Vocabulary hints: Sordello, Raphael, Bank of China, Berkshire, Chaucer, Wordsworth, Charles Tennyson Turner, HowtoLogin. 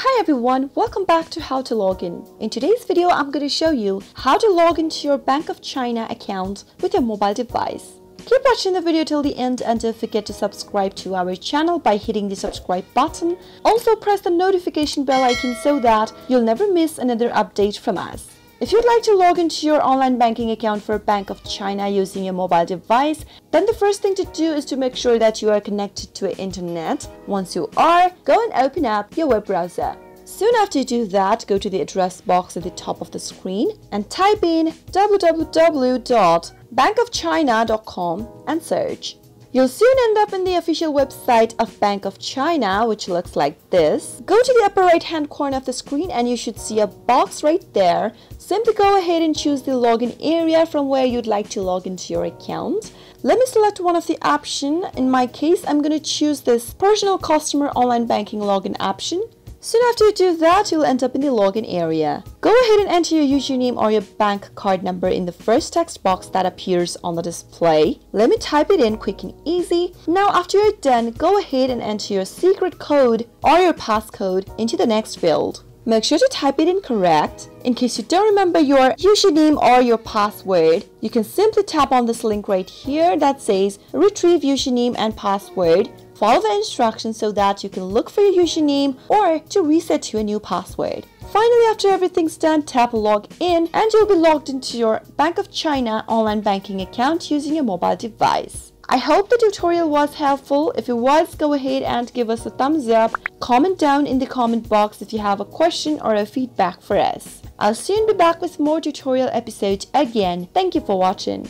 Hi everyone, welcome back to How to Login. In today's video, I'm going to show you how to log into your Bank of China account with your mobile device. Keep watching the video till the end and don't forget to subscribe to our channel by hitting the subscribe button. Also press the notification bell icon so that you'll never miss another update from us. If you'd like to log into your online banking account for Bank of China using your mobile device, then the first thing to do is to make sure that you are connected to the internet. Once you are, go and open up your web browser. Soon after you do that, go to the address box at the top of the screen and type in www.bankofchina.com and search. You'll soon end up in the official website of Bank of China, which looks like this. Go to the upper right hand corner of the screen and you should see a box right there. Simply go ahead and choose the login area from where you'd like to log into your account. Let me select one of the options. In my case, I'm going to choose this personal customer online banking login option. Soon after you do that, you'll end up in the login area. Go ahead and enter your username or your bank card number in the first text box that appears on the display. Let me type it in quick and easy. Now after you're done, go ahead and enter your secret code or your passcode into the next field. Make sure to type it in correct. In case you don't remember your username or your password, you can simply tap on this link right here that says Retrieve Username and Password. Follow the instructions so that you can look for your username or to reset to a new password. Finally, after everything's done, tap log in and you'll be logged into your Bank of China online banking account using your mobile device. I hope the tutorial was helpful. If it was, go ahead and give us a thumbs up. Comment down in the comment box if you have a question or a feedback for us. I'll soon be back with more tutorial episodes again. Thank you for watching.